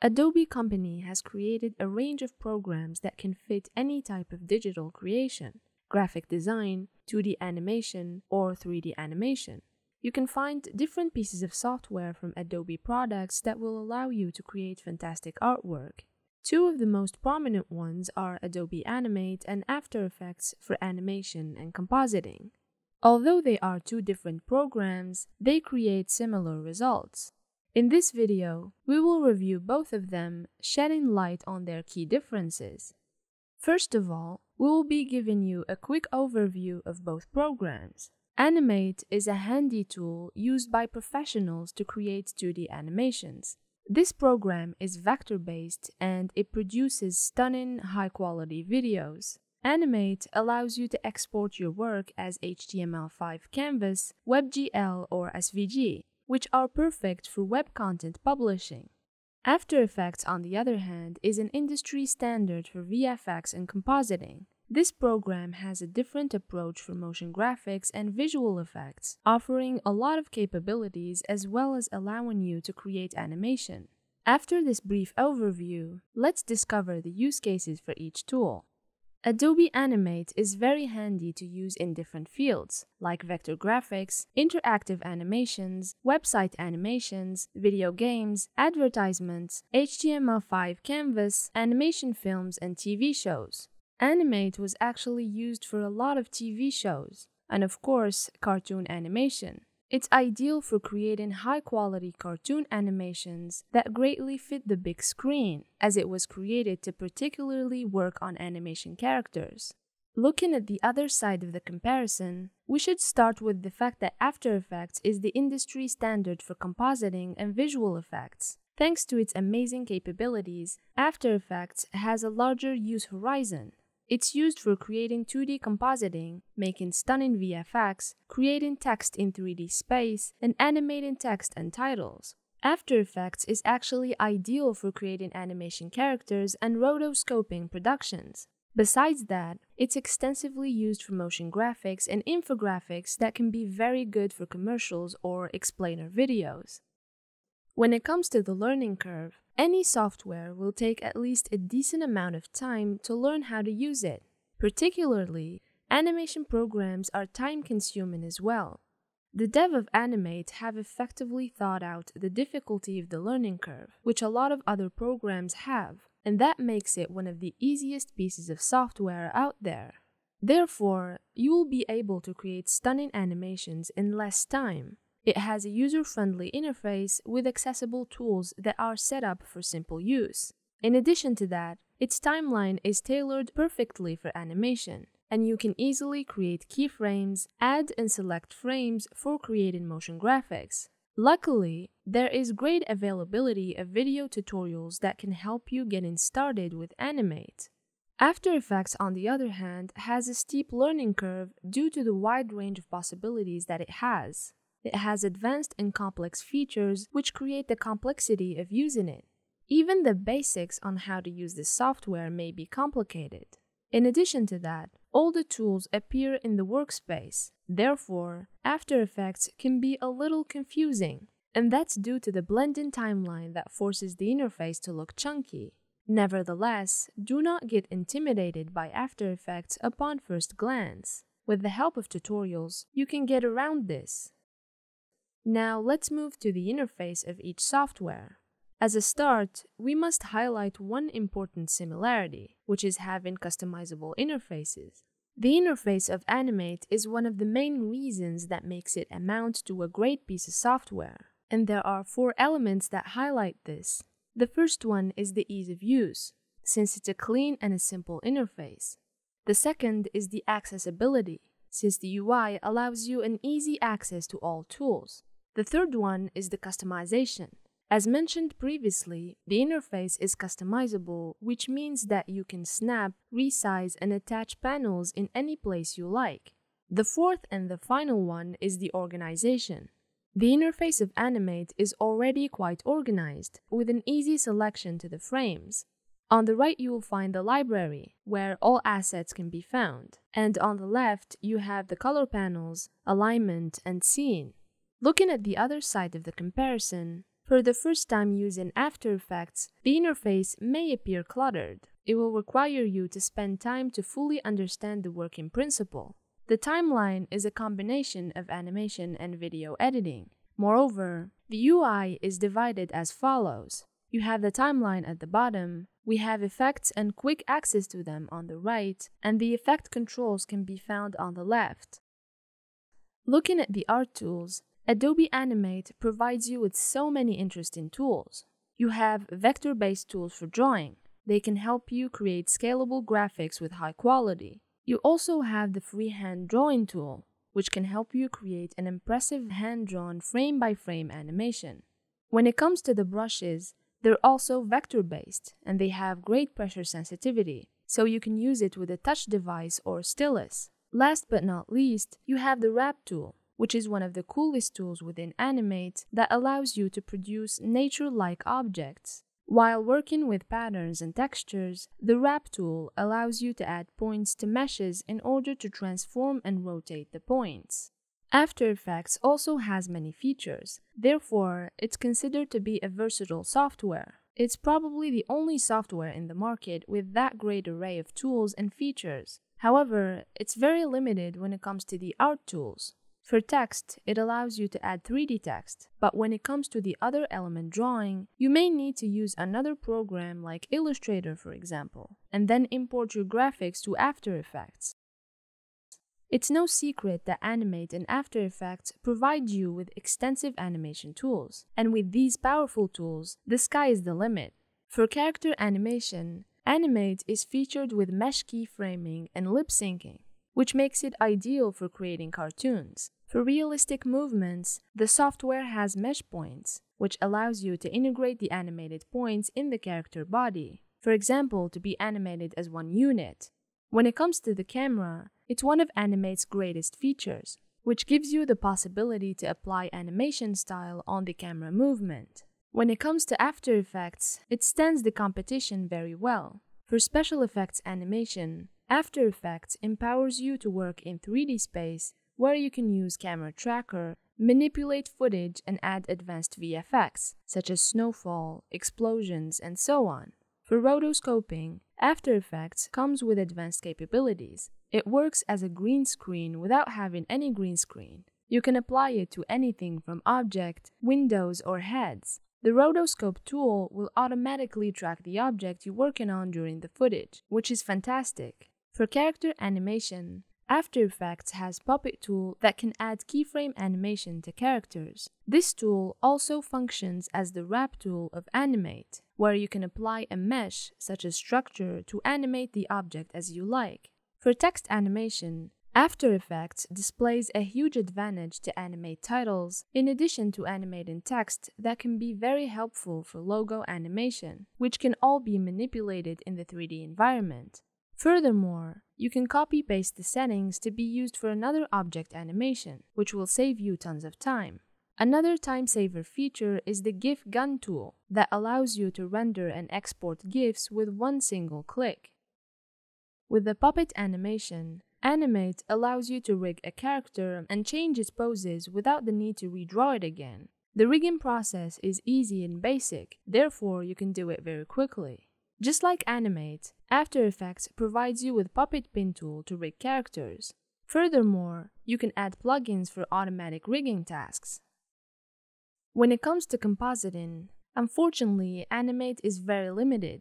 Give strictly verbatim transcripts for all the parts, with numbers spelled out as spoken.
Adobe Company has created a range of programs that can fit any type of digital creation, graphic design, two D animation, or three D animation. You can find different pieces of software from Adobe products that will allow you to create fantastic artwork. Two of the most prominent ones are Adobe Animate and After Effects for animation and compositing. Although they are two different programs, they create similar results. In this video, we will review both of them, shedding light on their key differences. First of all, we will be giving you a quick overview of both programs. Animate is a handy tool used by professionals to create two D animations. This program is vector-based and it produces stunning, high-quality videos. Animate allows you to export your work as H T M L five Canvas, WebGL, or S V G, which are perfect for web content publishing. After Effects, on the other hand, is an industry standard for V F X and compositing. This program has a different approach for motion graphics and visual effects, offering a lot of capabilities as well as allowing you to create animation. After this brief overview, let's discover the use cases for each tool. Adobe Animate is very handy to use in different fields, like vector graphics, interactive animations, website animations, video games, advertisements, H T M L five Canvas, animation films, and T V shows. Animate was actually used for a lot of T V shows, and of course, cartoon animation. It's ideal for creating high-quality cartoon animations that greatly fit the big screen, as it was created to particularly work on animation characters. Looking at the other side of the comparison, we should start with the fact that After Effects is the industry standard for compositing and visual effects. Thanks to its amazing capabilities, After Effects has a larger use horizon. It's used for creating two D compositing, making stunning V F X, creating text in three D space, and animating text and titles. After Effects is actually ideal for creating animation characters and rotoscoping productions. Besides that, it's extensively used for motion graphics and infographics that can be very good for commercials or explainer videos. When it comes to the learning curve, any software will take at least a decent amount of time to learn how to use it. Particularly, animation programs are time-consuming as well. The dev of Animate have effectively thought out the difficulty of the learning curve, which a lot of other programs have, and that makes it one of the easiest pieces of software out there. Therefore, you will be able to create stunning animations in less time. It has a user-friendly interface with accessible tools that are set up for simple use. In addition to that, its timeline is tailored perfectly for animation, and you can easily create keyframes, add and select frames for creating motion graphics. Luckily, there is great availability of video tutorials that can help you getting started with Animate. After Effects, on the other hand, has a steep learning curve due to the wide range of possibilities that it has. It has advanced and complex features which create the complexity of using it. Even the basics on how to use this software may be complicated. In addition to that, all the tools appear in the workspace. Therefore, After Effects can be a little confusing, and that's due to the blending timeline that forces the interface to look chunky. Nevertheless, do not get intimidated by After Effects upon first glance. With the help of tutorials, you can get around this. Now let's move to the interface of each software. As a start, we must highlight one important similarity, which is having customizable interfaces. The interface of Animate is one of the main reasons that makes it amount to a great piece of software, and there are four elements that highlight this. The first one is the ease of use, since it's a clean and a simple interface. The second is the accessibility, since the U I allows you an easy access to all tools. The third one is the customization. As mentioned previously, the interface is customizable, which means that you can snap, resize, and attach panels in any place you like. The fourth and the final one is the organization. The interface of Animate is already quite organized, with an easy selection to the frames. On the right, you will find the library, where all assets can be found. And on the left, you have the color panels, alignment, and scene. Looking at the other side of the comparison, for the first time using After Effects, the interface may appear cluttered. It will require you to spend time to fully understand the working principle. The timeline is a combination of animation and video editing. Moreover, the U I is divided as follows. You have the timeline at the bottom, we have effects and quick access to them on the right, and the effect controls can be found on the left. Looking at the art tools, Adobe Animate provides you with so many interesting tools. You have vector-based tools for drawing. They can help you create scalable graphics with high quality. You also have the freehand drawing tool, which can help you create an impressive hand-drawn frame-by-frame animation. When it comes to the brushes, they're also vector-based and they have great pressure sensitivity, so you can use it with a touch device or stylus. Last but not least, you have the wrap tool, which is one of the coolest tools within Animate that allows you to produce nature-like objects. While working with patterns and textures, the wrap tool allows you to add points to meshes in order to transform and rotate the points. After Effects also has many features, therefore it's considered to be a versatile software. It's probably the only software in the market with that great array of tools and features. However, it's very limited when it comes to the art tools. For text, it allows you to add three D text, but when it comes to the other element drawing, you may need to use another program like Illustrator, for example, and then import your graphics to After Effects. It's no secret that Animate and After Effects provide you with extensive animation tools, and with these powerful tools, the sky is the limit. For character animation, Animate is featured with mesh keyframing and lip syncing, which makes it ideal for creating cartoons. For realistic movements, the software has mesh points, which allows you to integrate the animated points in the character body, for example, to be animated as one unit. When it comes to the camera, it's one of Animate's greatest features, which gives you the possibility to apply animation style on the camera movement. When it comes to After Effects, it stands the competition very well. For special effects animation, After Effects empowers you to work in three D space, where you can use camera tracker, manipulate footage, and add advanced V F X, such as snowfall, explosions, and so on. For rotoscoping, After Effects comes with advanced capabilities. It works as a green screen without having any green screen. You can apply it to anything from object, windows, or heads. The rotoscope tool will automatically track the object you're working on during the footage, which is fantastic. For character animation, After Effects has Puppet tool that can add keyframe animation to characters. This tool also functions as the wrap tool of Animate, where you can apply a mesh, such as structure, to animate the object as you like. For text animation, After Effects displays a huge advantage to animate titles, in addition to animating text that can be very helpful for logo animation, which can all be manipulated in the three D environment. Furthermore, you can copy-paste the settings to be used for another object animation, which will save you tons of time. Another time-saver feature is the GIF Gun tool that allows you to render and export GIFs with one single click. With the puppet animation, Animate allows you to rig a character and change its poses without the need to redraw it again. The rigging process is easy and basic, therefore you can do it very quickly. Just like Animate, After Effects provides you with Puppet Pin tool to rig characters. Furthermore, you can add plugins for automatic rigging tasks. When it comes to compositing, unfortunately, Animate is very limited.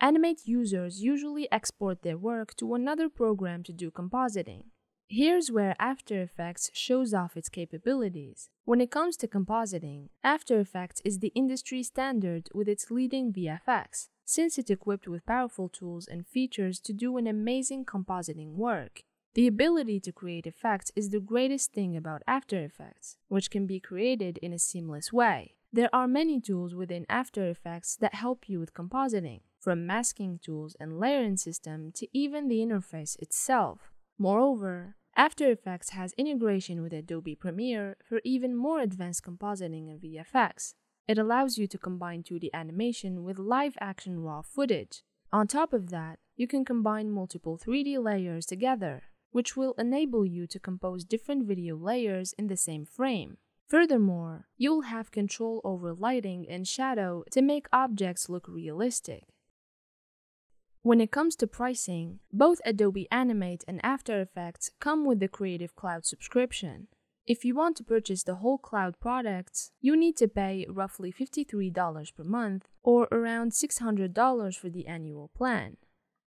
Animate users usually export their work to another program to do compositing. Here's where After Effects shows off its capabilities. When it comes to compositing, After Effects is the industry standard with its leading V F X, since it's equipped with powerful tools and features to do an amazing compositing work. The ability to create effects is the greatest thing about After Effects, which can be created in a seamless way. There are many tools within After Effects that help you with compositing, from masking tools and layering system to even the interface itself. Moreover, After Effects has integration with Adobe Premiere for even more advanced compositing and V F X. It allows you to combine two D animation with live action raw footage. On top of that, you can combine multiple three D layers together, which will enable you to compose different video layers in the same frame. Furthermore, you'll have control over lighting and shadow to make objects look realistic. When it comes to pricing, both Adobe Animate and After Effects come with the Creative Cloud subscription. If you want to purchase the whole cloud products, you need to pay roughly fifty-three dollars per month or around six hundred dollars for the annual plan.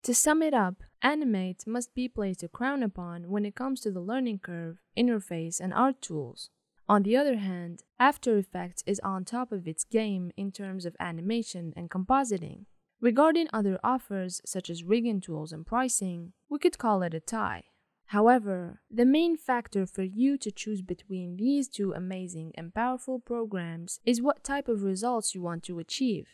To sum it up, Animate must be placed a crown upon when it comes to the learning curve, interface, and art tools. On the other hand, After Effects is on top of its game in terms of animation and compositing. Regarding other offers such as rigging tools and pricing, we could call it a tie. However, the main factor for you to choose between these two amazing and powerful programs is what type of results you want to achieve.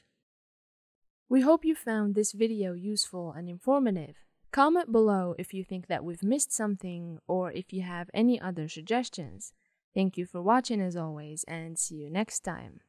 We hope you found this video useful and informative. Comment below if you think that we've missed something or if you have any other suggestions. Thank you for watching as always, and see you next time.